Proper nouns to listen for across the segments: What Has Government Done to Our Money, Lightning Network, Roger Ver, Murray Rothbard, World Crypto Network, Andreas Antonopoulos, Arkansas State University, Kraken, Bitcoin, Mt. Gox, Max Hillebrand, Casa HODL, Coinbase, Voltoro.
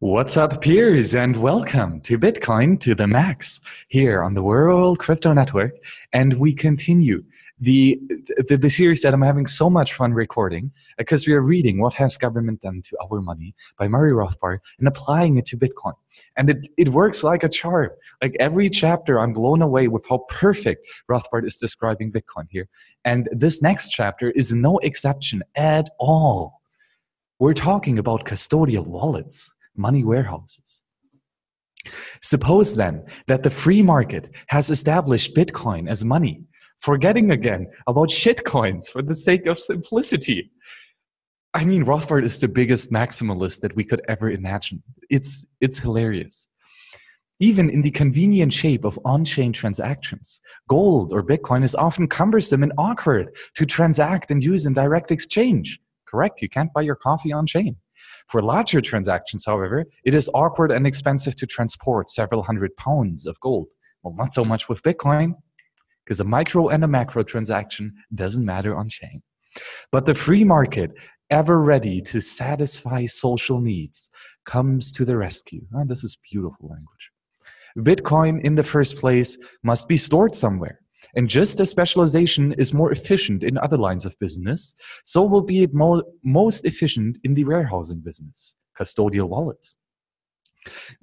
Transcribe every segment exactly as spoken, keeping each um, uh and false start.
What's up, peers, and welcome to Bitcoin to the Max here on the World Crypto Network. And we continue the, the, the series that I'm having so much fun recording because we are reading What Has Government Done to Our Money by Murray Rothbard and applying it to Bitcoin. And it, it works like a charm. Like every chapter, I'm blown away with how perfect Rothbard is describing Bitcoin here. And this next chapter is no exception at all. We're talking about custodial wallets. Money warehouses. Suppose then that the free market has established Bitcoin as money, forgetting again about shitcoins for the sake of simplicity. I mean, Rothbard is the biggest maximalist that we could ever imagine. It's, it's hilarious. Even in the convenient shape of on-chain transactions, gold or Bitcoin is often cumbersome and awkward to transact and use in direct exchange. Correct, you can't buy your coffee on-chain. For larger transactions, however, it is awkward and expensive to transport several hundred pounds of gold. Well, not so much with Bitcoin, because a micro and a macro transaction doesn't matter on chain. But the free market, ever ready to satisfy social needs, comes to the rescue. Oh, this is beautiful language. Bitcoin, in the first place, must be stored somewhere. And just as specialization is more efficient in other lines of business, so will be it mo most efficient in the warehousing business, custodial wallets.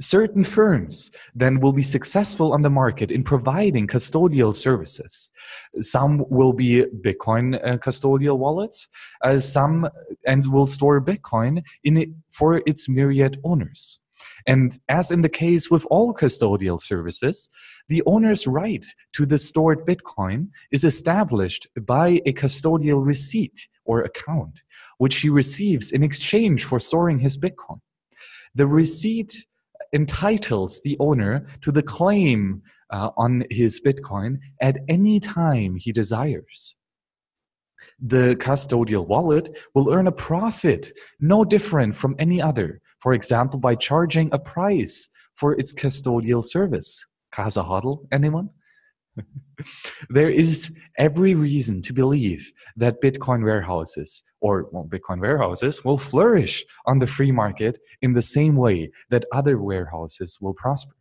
Certain firms then will be successful on the market in providing custodial services. Some will be Bitcoin uh, custodial wallets, uh, some and will store Bitcoin in it for its myriad owners. And as in the case with all custodial services, the owner's right to the stored Bitcoin is established by a custodial receipt or account, which he receives in exchange for storing his Bitcoin. The receipt entitles the owner to the claim uh, on his Bitcoin at any time he desires. The custodial wallet will earn a profit no different from any other, for example, by charging a price for its custodial service. Casa HODL, anyone? There is every reason to believe that Bitcoin warehouses or well, Bitcoin warehouses will flourish on the free market in the same way that other warehouses will prosper.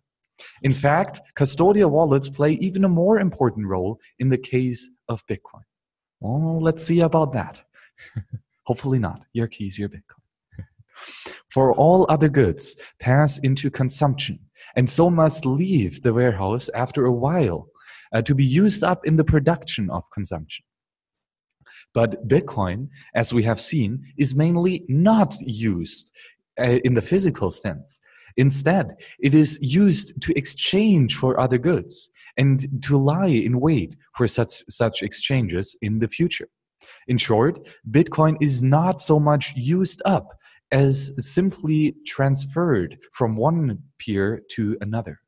In fact, custodial wallets play even a more important role in the case of Bitcoin. Oh, let's see about that. Hopefully not. Your keys, your Bitcoin. For all other goods pass into consumption and so must leave the warehouse after a while uh, to be used up in the production of consumption. But Bitcoin, as we have seen, is mainly not used uh, in the physical sense. Instead, it is used to exchange for other goods and to lie in wait for such, such exchanges in the future. In short, Bitcoin is not so much used up as simply transferred from one peer to another.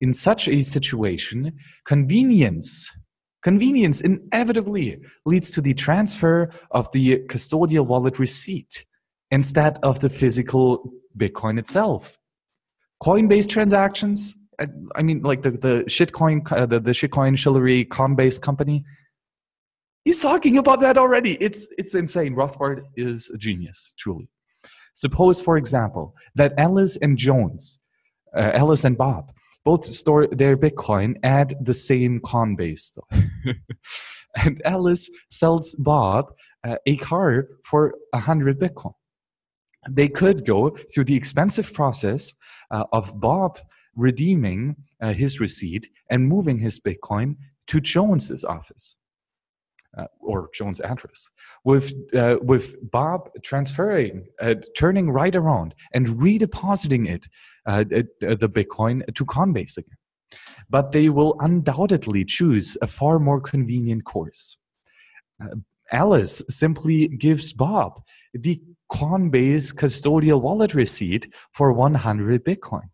In such a situation, convenience, convenience inevitably leads to the transfer of the custodial wallet receipt instead of the physical Bitcoin itself. Coinbase transactions, I mean, like the, the shitcoin, uh, the, the shitcoin shillery Coinbase company. He's talking about that already. It's, it's insane. Rothbard is a genius, truly. Suppose, for example, that Alice and Jones, uh, Alice and Bob, both store their Bitcoin at the same Coinbase store. And Alice sells Bob uh, a car for one hundred Bitcoin. They could go through the expensive process uh, of Bob redeeming uh, his receipt and moving his Bitcoin to Jones's office. Uh, or Jones' address, with, uh, with Bob transferring, uh, turning right around and redepositing it, uh, the Bitcoin, to Coinbase again. But they will undoubtedly choose a far more convenient course. Uh, Alice simply gives Bob the Coinbase custodial wallet receipt for one hundred Bitcoin.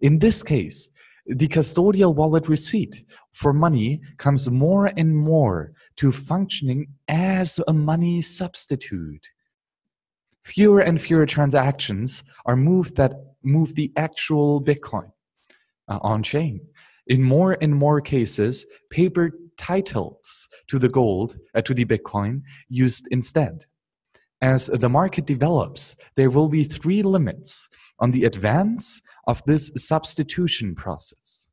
In this case, the custodial wallet receipt for money comes more and more to functioning as a money substitute. Fewer and fewer transactions are moved that move the actual Bitcoin uh, on chain. In more and more cases, paper titles to the gold, uh, to the Bitcoin used instead. as the market develops, there will be three limits on the advance of this substitution process.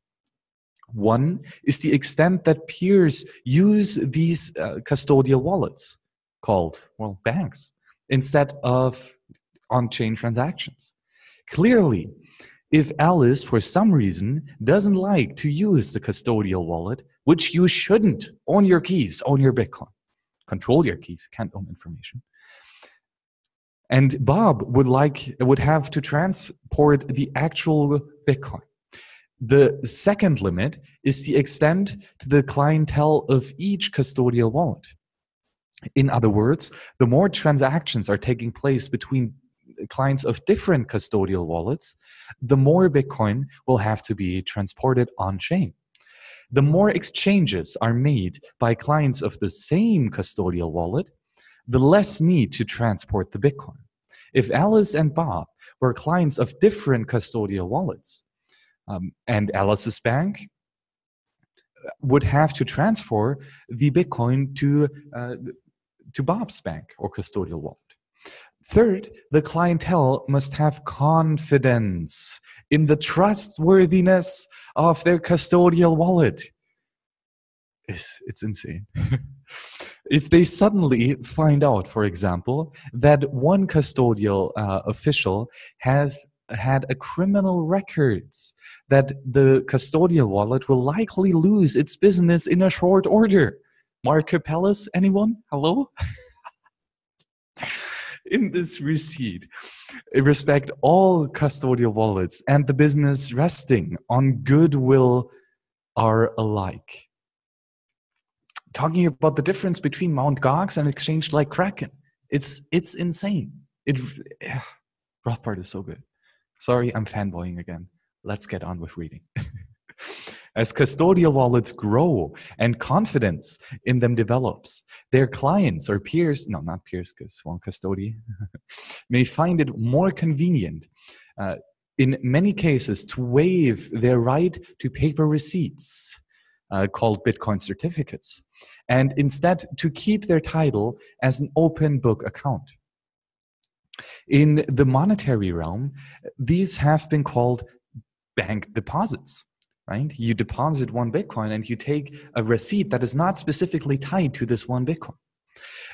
One is the extent that peers use these uh, custodial wallets, called, well, banks, instead of on-chain transactions. Clearly, if Alice, for some reason, doesn't like to use the custodial wallet, which you shouldn't, own your keys, own your Bitcoin, control your keys, you can't own information. And Bob would like, would have to transport the actual Bitcoin. The second limit is the extent to the clientele of each custodial wallet. In other words, the more transactions are taking place between clients of different custodial wallets, the more Bitcoin will have to be transported on-chain. The more exchanges are made by clients of the same custodial wallet, the less need to transport the Bitcoin. If Alice and Bob were clients of different custodial wallets, um, and Alice's bank would have to transfer the Bitcoin to, uh, to Bob's bank or custodial wallet. Third, the clientele must have confidence in the trustworthiness of their custodial wallet. It's, it's insane. If they suddenly find out, for example, that one custodial uh, official has had a criminal records, that the custodial wallet will likely lose its business in a short order. Marco Palace, anyone? Hello? In this receipt, respect all custodial wallets and the business resting on goodwill are alike. Talking about the difference between Mount Gox and exchange like Kraken. It's, it's insane. It, ugh, Rothbard is so good. Sorry, I'm fanboying again. Let's get on with reading. As custodial wallets grow and confidence in them develops, their clients or peers, no, not peers, because one custody, may find it more convenient uh, in many cases to waive their right to paper receipts uh, called Bitcoin certificates, and instead to keep their title as an open book account. In the monetary realm, these have been called bank deposits, right? You deposit one Bitcoin and you take a receipt that is not specifically tied to this one Bitcoin.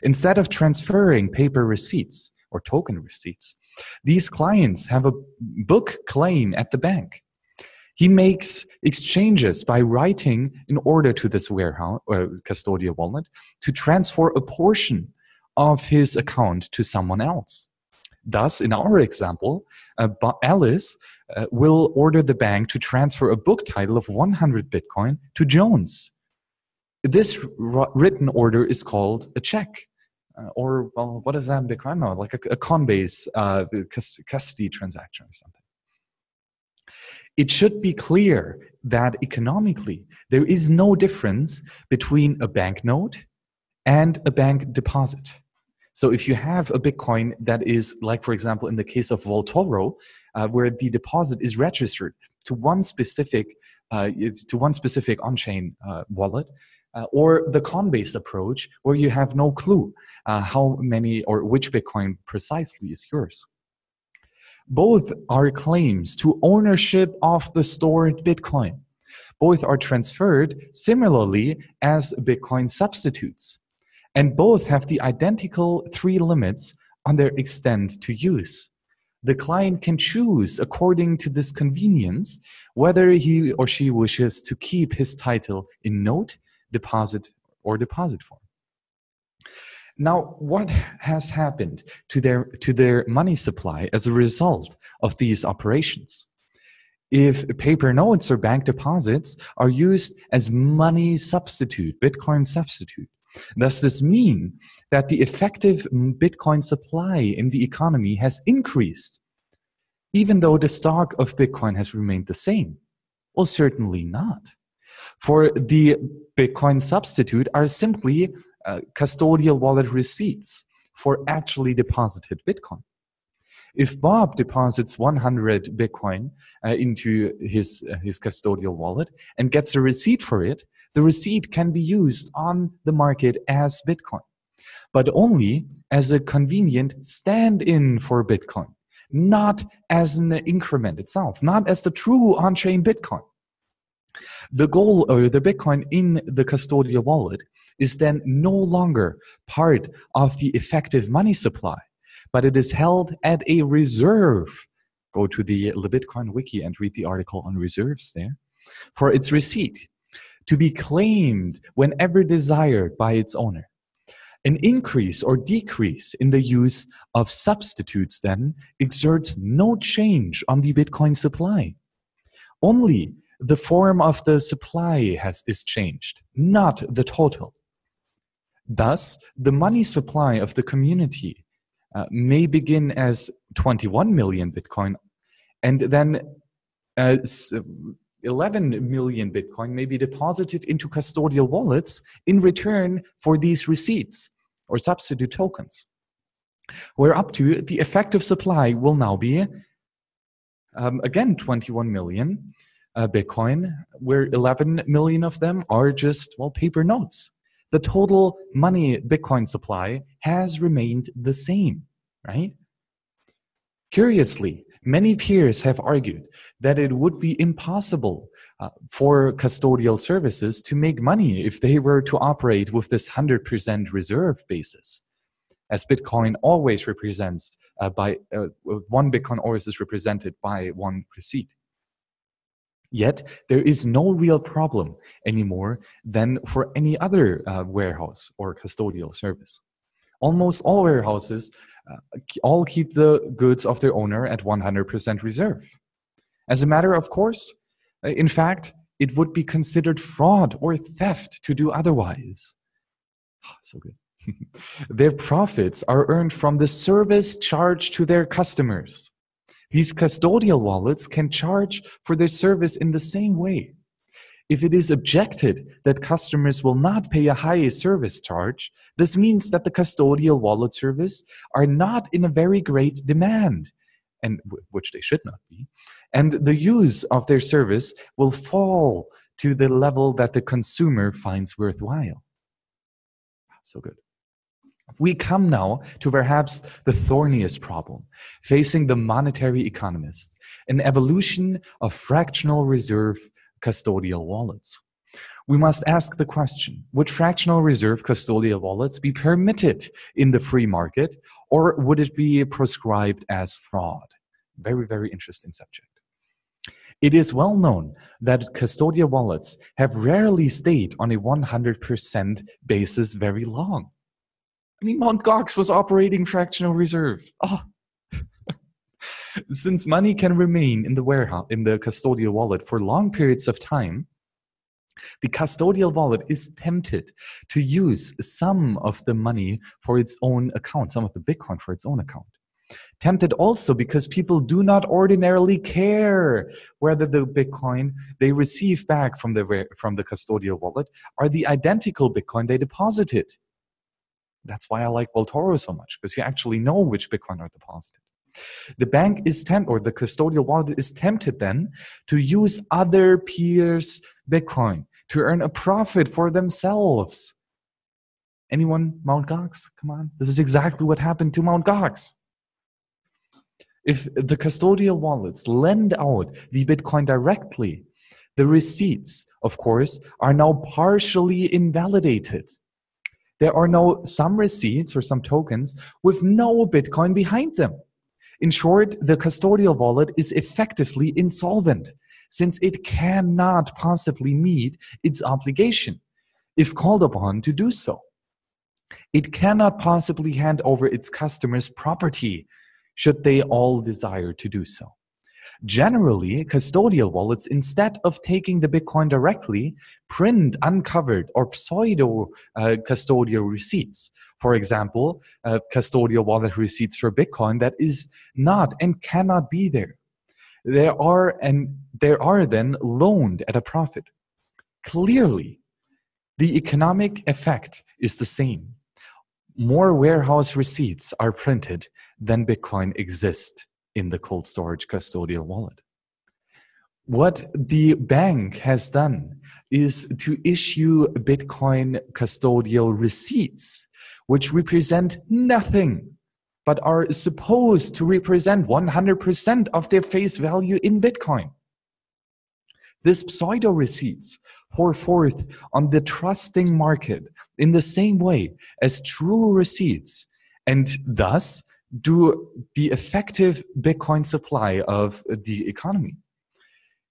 Instead of transferring paper receipts or token receipts, these clients have a book claim at the bank. He makes exchanges by writing an order to this warehouse or custodial wallet to transfer a portion of his account to someone else. Thus, in our example, uh, Alice uh, will order the bank to transfer a book title of one hundred Bitcoin to Jones. This written order is called a check. Uh, or, well, what is that in Bitcoin? No, like a, a Coinbase uh, custody transaction or something. It should be clear that economically, there is no difference between a banknote and a bank deposit. So if you have a Bitcoin that is, like for example, in the case of Voltoro, uh, where the deposit is registered to one specific, uh, to one specific on-chain uh, wallet, uh, or the Coinbase approach, where you have no clue uh, how many or which Bitcoin precisely is yours. Both are claims to ownership of the stored Bitcoin. Both are transferred similarly as Bitcoin substitutes. And both have the identical three limits on their extent to use. The client can choose according to this convenience whether he or she wishes to keep his title in note, deposit, or deposit form. Now, what has happened to their, to their money supply as a result of these operations? If paper notes or bank deposits are used as money substitute, Bitcoin substitute, does this mean that the effective Bitcoin supply in the economy has increased, even though the stock of Bitcoin has remained the same? Well, certainly not. For the Bitcoin substitute are simply uh, custodial wallet receipts for actually deposited Bitcoin. If Bob deposits one hundred Bitcoin uh, into his, uh, his custodial wallet and gets a receipt for it, the receipt can be used on the market as Bitcoin. but only as a convenient stand-in for Bitcoin, not as an increment itself, not as the true on-chain Bitcoin. The goal of the Bitcoin in the custodial wallet is then no longer part of the effective money supply, but it is held at a reserve. Go to the Bitcoin wiki and read the article on reserves there. For its receipt, to be claimed whenever desired by its owner. An increase or decrease in the use of substitutes then exerts no change on the Bitcoin supply. Only the form of the supply has, is changed, not the total. Thus, the money supply of the community uh, may begin as twenty-one million Bitcoin, and then as eleven million Bitcoin may be deposited into custodial wallets in return for these receipts or substitute tokens. Where up to the effective supply will now be, um, again, twenty-one million uh, Bitcoin, where eleven million of them are just, well, paper notes. The total money Bitcoin supply has remained the same, right? Curiously, many peers have argued that it would be impossible uh, for custodial services to make money if they were to operate with this one hundred percent reserve basis, as Bitcoin always represents uh, by uh, one Bitcoin always is represented by one receipt. Yet there is no real problem anymore than for any other uh, warehouse or custodial service. Almost all warehouses uh, all keep the goods of their owner at one hundred percent reserve. As a matter of course, in fact, it would be considered fraud or theft to do otherwise. Oh, so good. Their profits are earned from the service charged to their customers. These custodial wallets can charge for their service in the same way. If it is objected that customers will not pay a high service charge, this means that the custodial wallet service are not in a very great demand, and which they should not be, and the use of their service will fall to the level that the consumer finds worthwhile. So good. We come now to perhaps the thorniest problem facing the monetary economist, an evolution of fractional reserve custodial wallets. We must ask the question, would fractional reserve custodial wallets be permitted in the free market, or would it be proscribed as fraud? Very, very interesting subject. It is well known that custodial wallets have rarely stayed on a one hundred percent basis very long. I mean, Mount Gox was operating fractional reserve. Oh. Since money can remain in the warehouse, in the custodial wallet for long periods of time, the custodial wallet is tempted to use some of the money for its own account, some of the Bitcoin for its own account. Tempted also because people do not ordinarily care whether the Bitcoin they receive back from the, from the custodial wallet are the identical Bitcoin they deposited. That's why I like Voltoro so much, because you actually know which Bitcoin are deposited. The bank is tempted, or the custodial wallet is tempted then to use other peers' Bitcoin to earn a profit for themselves. Anyone, Mount Gox? Come on. This is exactly what happened to Mount Gox. If the custodial wallets lend out the Bitcoin directly, the receipts, of course, are now partially invalidated. There are now some receipts or some tokens with no Bitcoin behind them. In short, the custodial wallet is effectively insolvent, since it cannot possibly meet its obligation, if called upon to do so. It cannot possibly hand over its customers' property, should they all desire to do so. Generally, custodial wallets, instead of taking the Bitcoin directly, print uncovered or pseudo uh, custodial receipts. For example, uh, custodial wallet receipts for Bitcoin that is not and cannot be there. There are and there are then loaned at a profit. Clearly, the economic effect is the same. More warehouse receipts are printed than Bitcoin exist in the cold storage custodial wallet. What the bank has done is to issue Bitcoin custodial receipts, which represent nothing, but are supposed to represent one hundred percent of their face value in Bitcoin. These pseudo receipts pour forth on the trusting market in the same way as true receipts, and thus do the effective Bitcoin supply of the economy.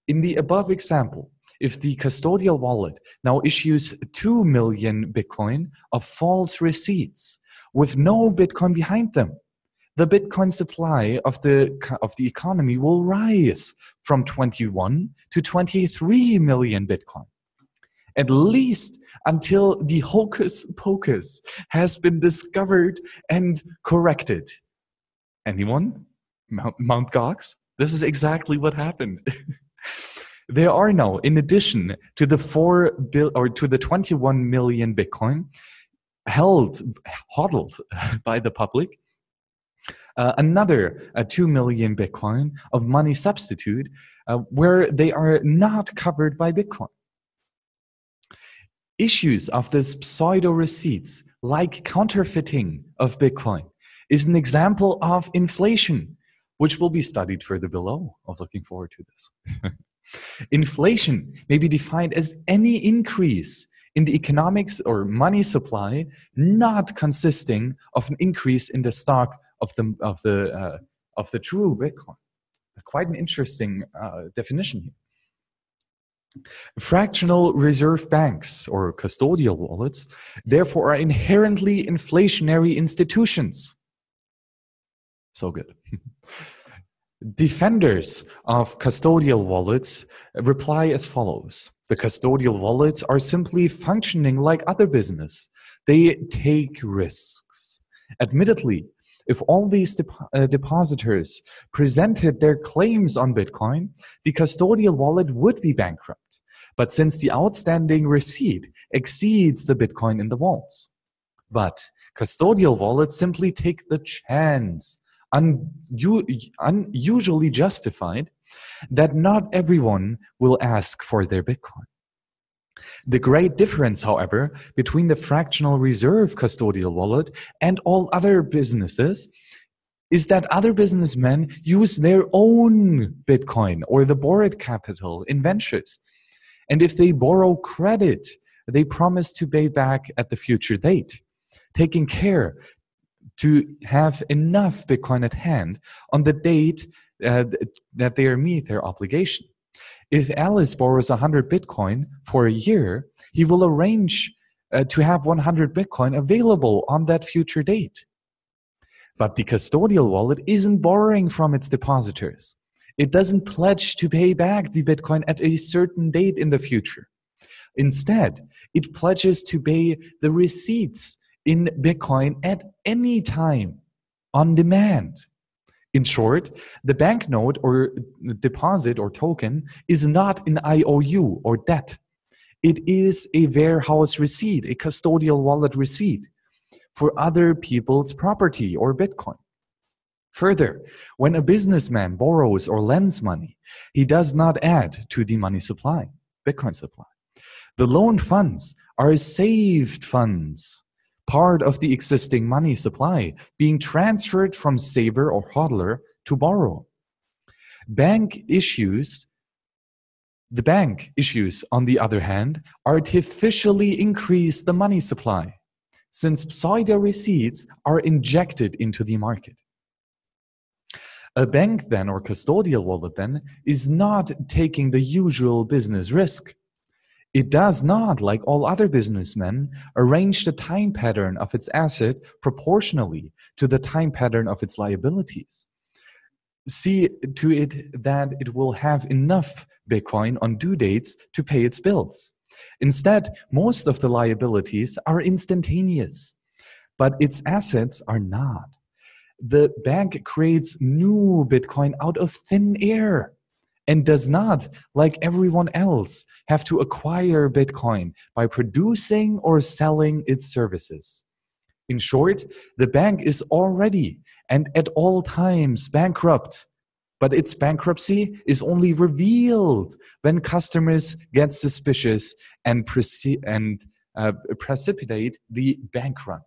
In the above example, if the custodial wallet now issues two million Bitcoin of false receipts with no Bitcoin behind them, the Bitcoin supply of the, of the economy will rise from twenty-one to twenty-three million Bitcoin, at least until the hocus pocus has been discovered and corrected. Anyone? Mount. Gox? This is exactly what happened. There are now, in addition to the four bill or to the twenty-one million Bitcoin held, hodled by the public, uh, another uh, two million Bitcoin of money substitute uh, where they are not covered by Bitcoin. Issues of these pseudo receipts, like counterfeiting of Bitcoin, is an example of inflation, which will be studied further below. I'm looking forward to this. Inflation may be defined as any increase in the economics or money supply not consisting of an increase in the stock of the, of the, uh, of the true Bitcoin. Quite an interesting uh, definition here. Fractional reserve banks or custodial wallets, therefore, are inherently inflationary institutions. So good. Defenders of custodial wallets reply as follows. The custodial wallets are simply functioning like other business. They take risks. Admittedly, if all these dep uh, depositors presented their claims on Bitcoin, the custodial wallet would be bankrupt. But since the outstanding receipt exceeds the Bitcoin in the vaults, but custodial wallets simply take the chance, unusually justified, that not everyone will ask for their Bitcoin. The great difference, however, between the fractional reserve custodial wallet and all other businesses is that other businessmen use their own Bitcoin or the borrowed capital in ventures. And if they borrow credit, they promise to pay back at the future date, taking care to have enough Bitcoin at hand on the date uh, that they meet their obligation. If Alice borrows one hundred Bitcoin for a year, he will arrange uh, to have one hundred Bitcoin available on that future date. But the custodial wallet isn't borrowing from its depositors. It doesn't pledge to pay back the Bitcoin at a certain date in the future. Instead, it pledges to pay the receipts in Bitcoin at any time, on demand. In short, the banknote or deposit or token is not an I O U or debt. It is a warehouse receipt, a custodial wallet receipt for other people's property or Bitcoin. Further, when a businessman borrows or lends money, he does not add to the money supply, Bitcoin supply. The loan funds are saved funds, part of the existing money supply being transferred from saver or hodler to borrower. Bank issues, the bank issues, on the other hand, artificially increase the money supply, since pseudo receipts are injected into the market. A bank then, or custodial wallet then, is not taking the usual business risk. It does not, like all other businessmen, arrange the time pattern of its asset proportionally to the time pattern of its liabilities. See to it that it will have enough Bitcoin on due dates to pay its bills. Instead, most of the liabilities are instantaneous, but its assets are not. The bank creates new Bitcoin out of thin air, and does not, like everyone else, have to acquire Bitcoin by producing or selling its services. In short, the bank is already and at all times bankrupt, but its bankruptcy is only revealed when customers get suspicious and, preci and uh, precipitate the bank run.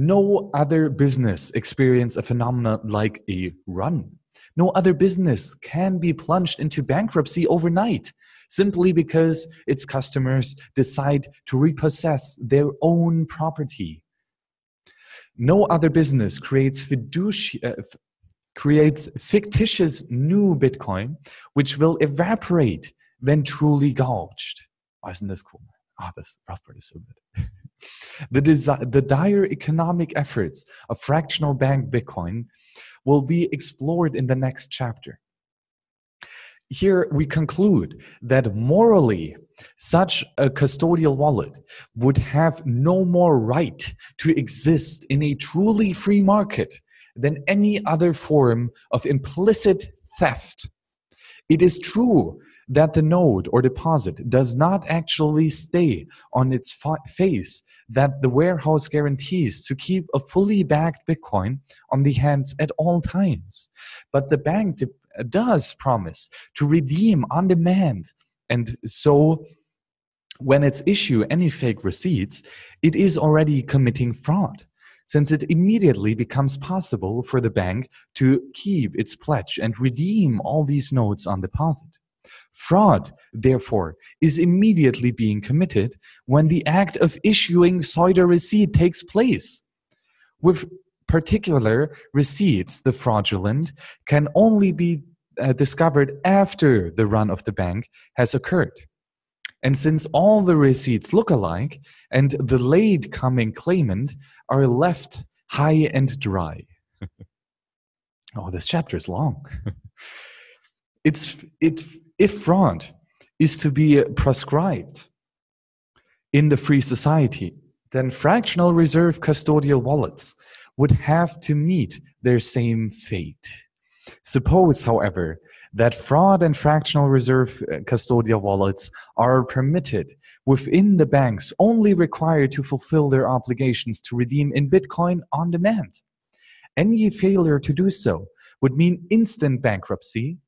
No other business experienced a phenomenon like a run. No other business can be plunged into bankruptcy overnight, simply because its customers decide to repossess their own property. No other business creates fiduci- uh, f- creates fictitious new Bitcoin, which will evaporate when truly gouged. Oh, isn't this cool? Ah, oh, this Rothbard is so good. the, desi- the dire economic efforts of fractional bank Bitcoin will be explored in the next chapter. Here we conclude that morally, such a custodial wallet would have no more right to exist in a truly free market than any other form of implicit theft. It is true that the node or deposit does not actually stay on its fa- face, that the warehouse guarantees to keep a fully backed Bitcoin on the hands at all times. But the bank de- does promise to redeem on demand, and so when it's issue any fake receipts, it is already committing fraud, since it immediately becomes possible for the bank to keep its pledge and redeem all these notes on deposit. Fraud, therefore, is immediately being committed when the act of issuing pseudo receipt takes place. With particular receipts, the fraudulent can only be uh, discovered after the run of the bank has occurred. And since all the receipts look alike, and the late coming claimant are left high and dry. Oh, this chapter is long. it's it. If fraud is to be proscribed in the free society, then fractional reserve custodial wallets would have to meet their same fate. Suppose, however, that fraud and fractional reserve custodial wallets are permitted within the banks only required to fulfill their obligations to redeem in Bitcoin on demand. Any failure to do so would mean instant bankruptcy,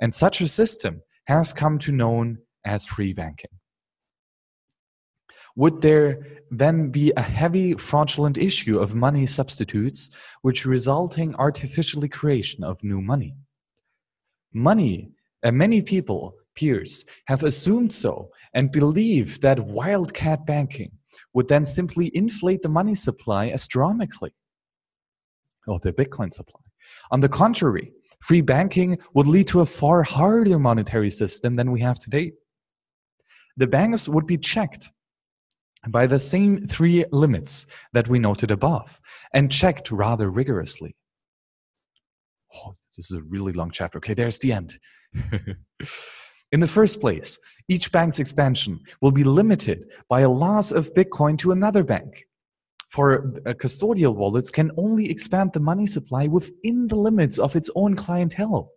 and such a system has come to be known as free banking. Would there then be a heavy fraudulent issue of money substitutes, which resulting artificially creation of new money? Money, and many people, peers, have assumed so and believe that wildcat banking would then simply inflate the money supply astronomically, or the Bitcoin supply. On the contrary, free banking would lead to a far harder monetary system than we have today. The banks would be checked by the same three limits that we noted above, and checked rather rigorously. Oh, this is a really long chapter. Okay, there's the end. In the first place, each bank's expansion will be limited by a loss of Bitcoin to another bank. For custodial wallets can only expand the money supply within the limits of its own clientele.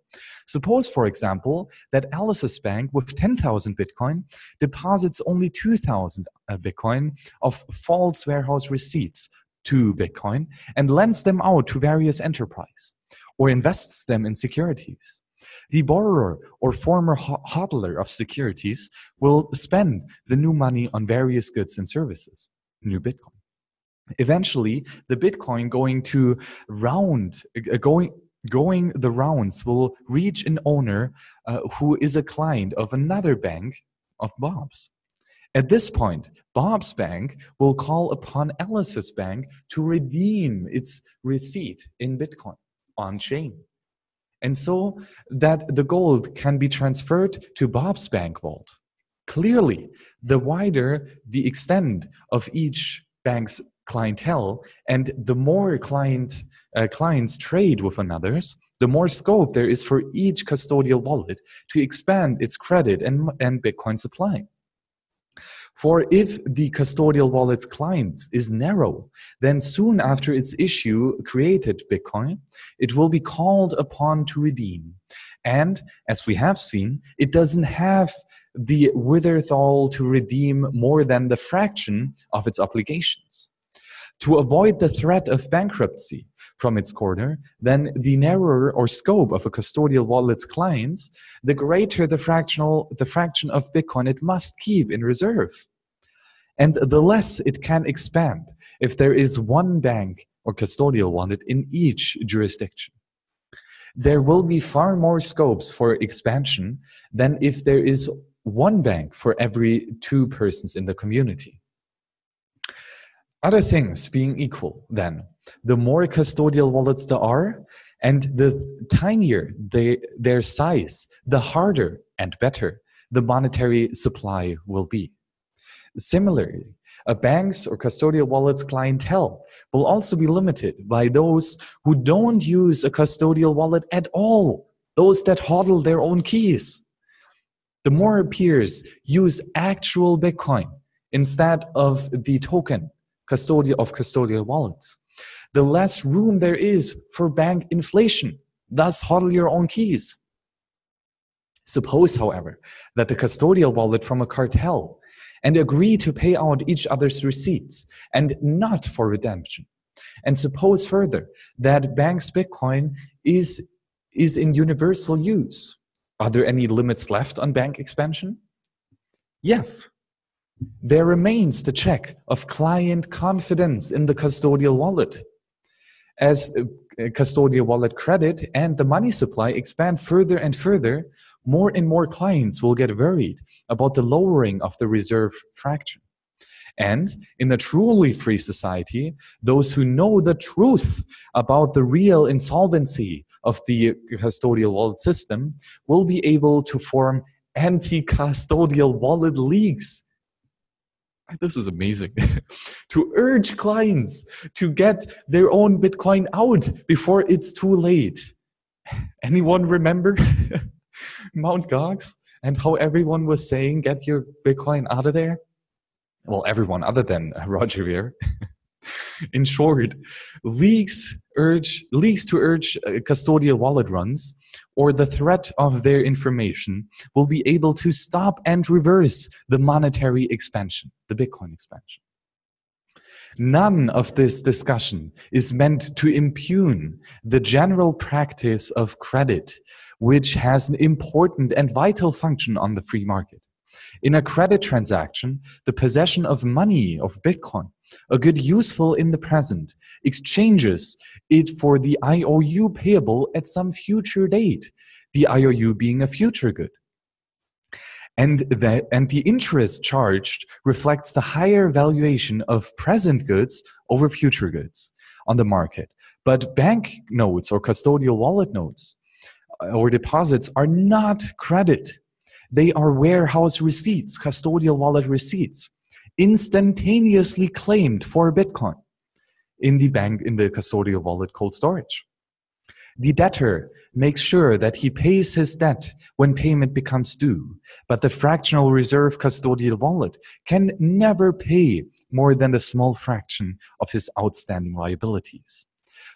Suppose, for example, that Alice's bank with ten thousand Bitcoin deposits only two thousand Bitcoin of false warehouse receipts, two Bitcoin, and lends them out to various enterprises, or invests them in securities. The borrower or former hodler of securities will spend the new money on various goods and services, new Bitcoin. Eventually, the Bitcoin going to round, going going the rounds will reach an owner uh, who is a client of another bank of Bob's. At this point, Bob's bank will call upon Alice's bank to redeem its receipt in Bitcoin on chain, and so that the gold can be transferred to Bob's bank vault. Clearly, the wider the extent of each bank's clientele, and the more client uh, clients trade with another's, the more scope there is for each custodial wallet to expand its credit and, and Bitcoin supply. For if the custodial wallet's clients is narrow, then soon after its issue created Bitcoin, it will be called upon to redeem. And as we have seen, it doesn't have the wherewithal to redeem more than the fraction of its obligations. To avoid the threat of bankruptcy from its corner, then the narrower or scope of a custodial wallet's clients, the greater the fractional, the fraction of Bitcoin it must keep in reserve. And the less it can expand if there is one bank or custodial wallet in each jurisdiction. There will be far more scopes for expansion than if there is one bank for every two persons in the community. Other things being equal, then, the more custodial wallets there are, and the tinier they, their size, the harder and better the monetary supply will be. Similarly, a bank's or custodial wallet's clientele will also be limited by those who don't use a custodial wallet at all, those that hodl their own keys. The more peers use actual Bitcoin instead of the token custodial of custodial wallets, the less room there is for bank inflation, thus hodl your own keys. Suppose, however, that the custodial wallet from a cartel and agree to pay out each other's receipts and not for redemption. And suppose further that bank's Bitcoin is, is in universal use. Are there any limits left on bank expansion? Yes. There remains the check of client confidence in the custodial wallet. As custodial wallet credit and the money supply expand further and further, more and more clients will get worried about the lowering of the reserve fraction. And in a truly free society, those who know the truth about the real insolvency of the custodial wallet system will be able to form anti-custodial wallet leagues. This is amazing. To urge clients to get their own Bitcoin out before it's too late. Anyone remember? Mount Gox and how everyone was saying, get your Bitcoin out of there? Well, everyone other than Roger Ver. In short, leaks urge leaks to urge custodial wallet runs or the threat of their information will be able to stop and reverse the monetary expansion, the Bitcoin expansion. None of this discussion is meant to impugn the general practice of credit, which has an important and vital function on the free market. In a credit transaction, the possession of money, of Bitcoin, a good useful in the present, exchanges it for the I O U payable at some future date, the I O U being a future good. And the, and the interest charged reflects the higher valuation of present goods over future goods on the market. But bank notes or custodial wallet notes or deposits are not credit. They are warehouse receipts, custodial wallet receipts, instantaneously claimed for Bitcoin in the bank, in the custodial wallet cold storage. The debtor makes sure that he pays his debt when payment becomes due, but the fractional reserve custodial wallet can never pay more than a small fraction of his outstanding liabilities.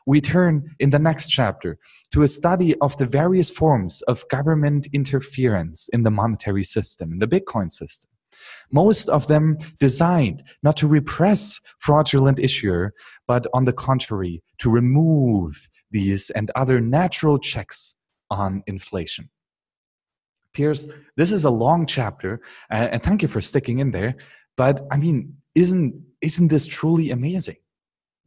We turn in the next chapter to a study of the various forms of government interference in the monetary system, in the Bitcoin system. Most of them designed not to repress fraudulent issuer, but on the contrary, to remove these and other natural checks on inflation. Piers, this is a long chapter, uh, and thank you for sticking in there, but I mean, isn't, isn't this truly amazing?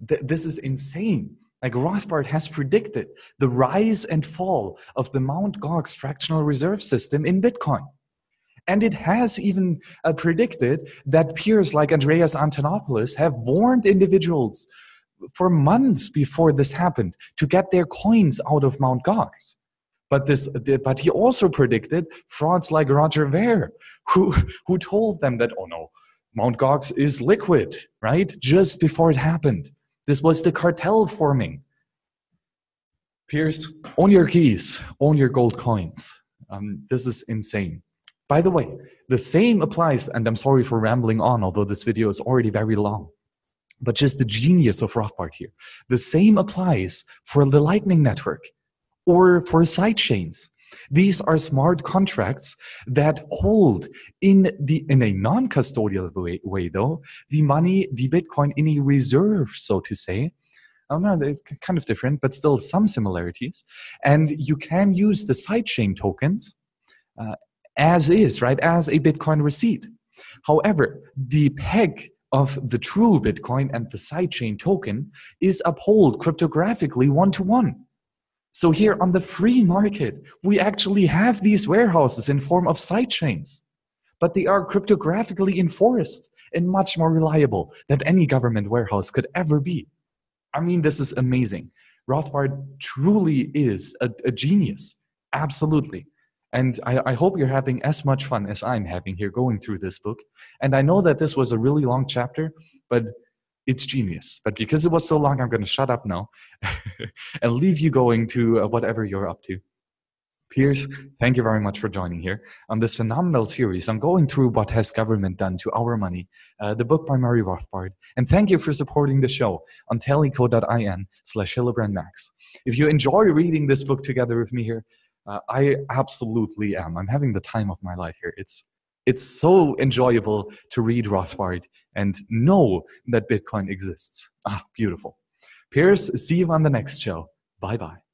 Th this is insane. Like Rothbard has predicted the rise and fall of the Mount Gox fractional reserve system in Bitcoin. And it has even uh, predicted that peers like Andreas Antonopoulos have warned individuals for months before this happened to get their coins out of Mount Gox. But, this, but he also predicted frauds like Roger Ver, who, who told them that, oh no, Mount Gox is liquid, right? Just before it happened. This was the cartel forming. Peers, own your keys, own your gold coins. Um, this is insane. By the way, the same applies, and I'm sorry for rambling on, although this video is already very long, but just the genius of Rothbard here. The same applies for the Lightning Network or for sidechains. These are smart contracts that hold in, the, in a non-custodial way, way, though, the money, the Bitcoin in a reserve, so to say. I don't know, it's kind of different, but still some similarities. And you can use the sidechain tokens uh, as is, right, as a Bitcoin receipt. However, the peg of the true Bitcoin and the sidechain token is upheld cryptographically one-to-one. So here on the free market, we actually have these warehouses in form of sidechains, but they are cryptographically enforced and much more reliable than any government warehouse could ever be. I mean, this is amazing. Rothbard truly is a, a genius, absolutely. And I, I hope you're having as much fun as I'm having here going through this book. And I know that this was a really long chapter, but it's genius. But because it was so long, I'm going to shut up now and leave you going to whatever you're up to. Piers, thank you very much for joining here on this phenomenal series on going through What Has Government Done to Our Money, uh, the book by Murray Rothbard. And thank you for supporting the show on teleco.in slash Hillebrand Max. If you enjoy reading this book together with me here, Uh, I absolutely am. I'm having the time of my life here. It's, it's so enjoyable to read Rothbard and know that Bitcoin exists. Ah, beautiful. Piers, see you on the next show. Bye-bye.